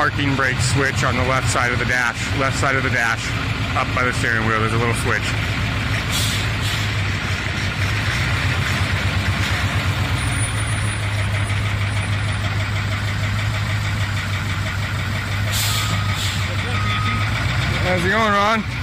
parking brake switch on the left side of the dash, up by the steering wheel. There's a little switch. How's it going, Ron?